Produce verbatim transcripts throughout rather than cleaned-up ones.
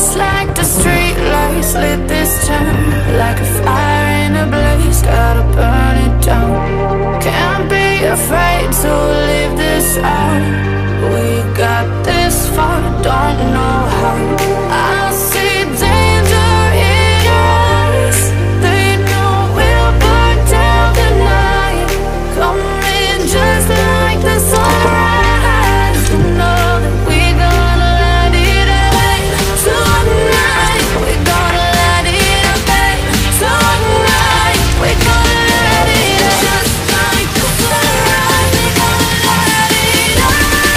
Just like the street lights lit this town, like a fire in a blaze, gotta burn it down. Can't be afraid to leave this out. We got this far, don't know how. I see danger in us, they know we'll burn down the night. Come in just like the sunrise, you know that we gonna light it up tonight. We gonna light it up tonight. We gonna light it up just like the sunrise. We gonna light it up.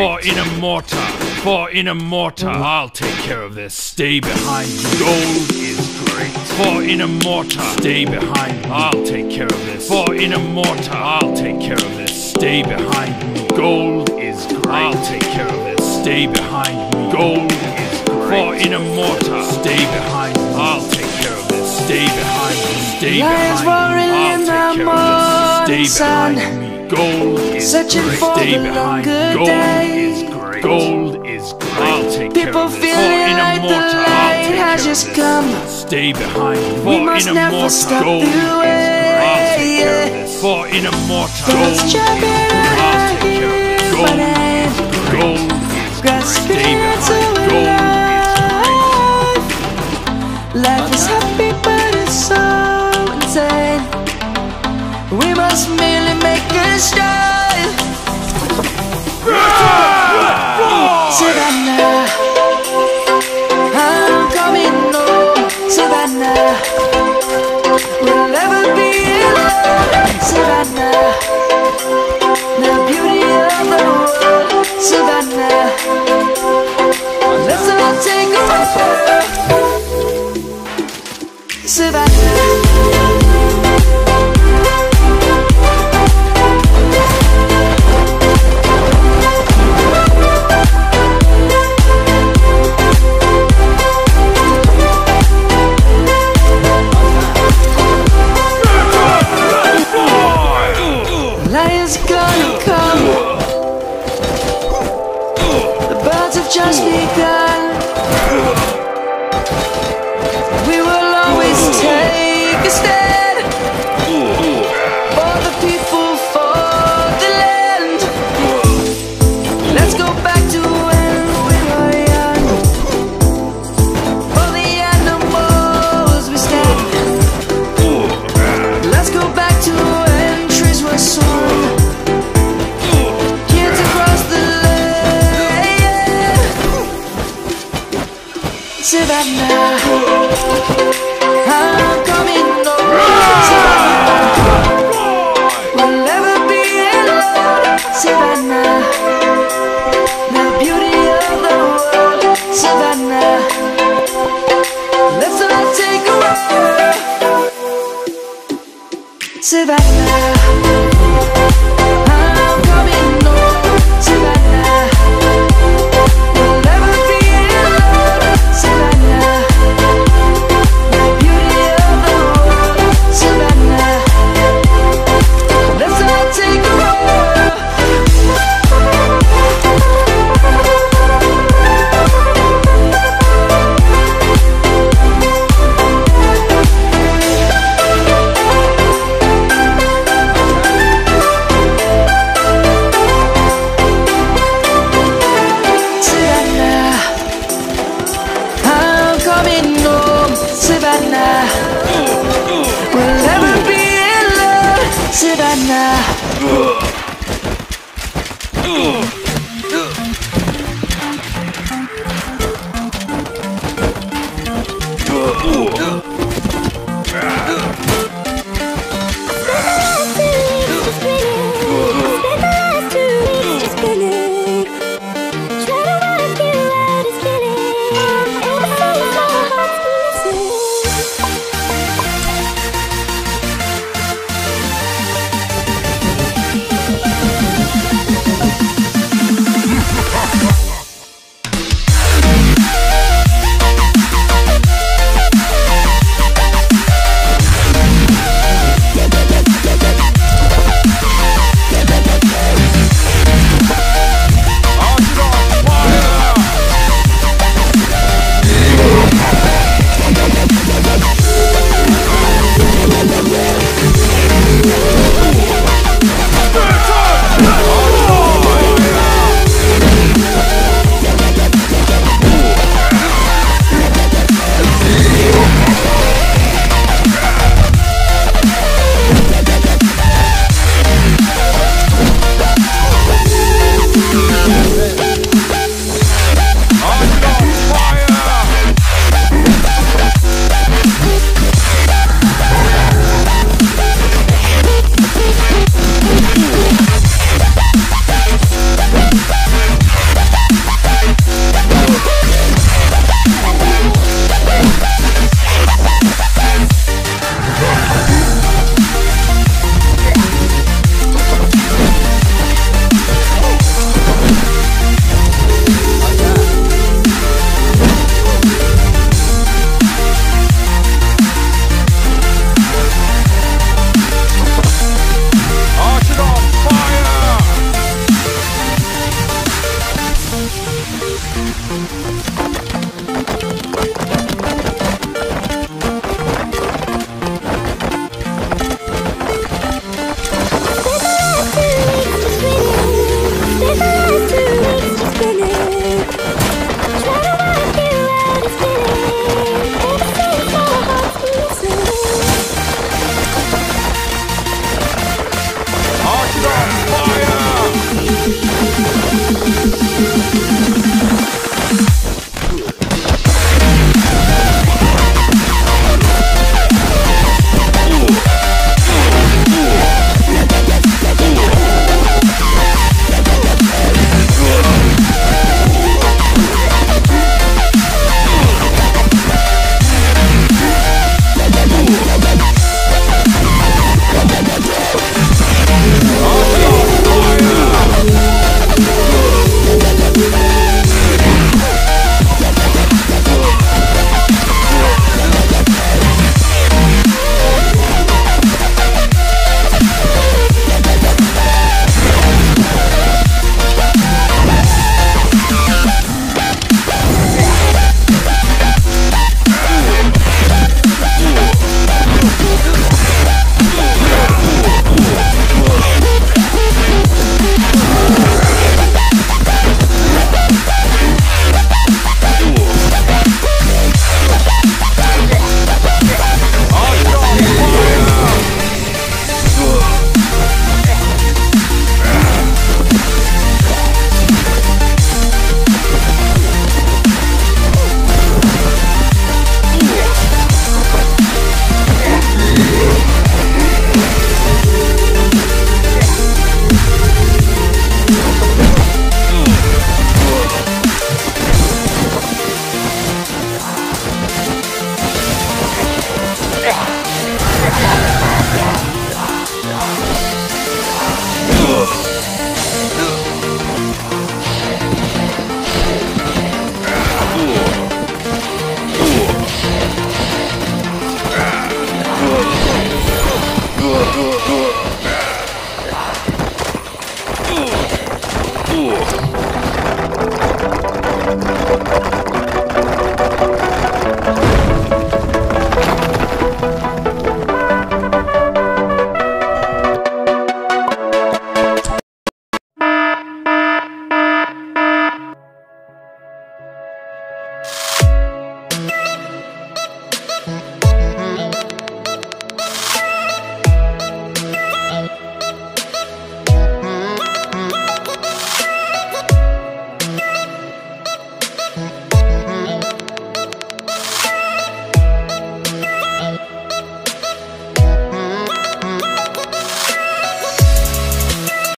For in a mortar, for in a mortar, I'll take care of this. Stay behind. Gold is great. For in a mortar, stay behind. I'll take care of this. For in a mortar, I'll take care of this. Stay behind. Gold is great. I'll take care of this. Stay behind. Gold is great. For in a mortar, stay behind. I'll take care of this. Stay behind. Stay behind. I'll take care of this. Stay behind. Gold is searching great. For stay the behind. Gold days. Is great. Gold is great. I'll take people care of this. For in a mortar, I'll take care of this. Come. Stay behind. For in a mortar, gold is great. I'll take care of this. For in a mortar, gold is great. I'll take care of this. Gold is great. Gold is great. Stay behind. Gold is great. Life is happy, but it's so insane. We must merely make a start. Savannah, I'm coming home. Savannah, we'll never be alone. Savannah, the beauty of the world. Savannah, let's all take a walk. Savannah. Just begun. We will always take a stand for the people, for the land. Let's go back to when we were young. For the animals we stand. Let's go back to when trees were sown. Savannah, I'm coming home. Savannah, we'll never be alone. Savannah, the beauty of the world. Savannah, let's all take a walk. Savannah, I'm coming home. Savannah.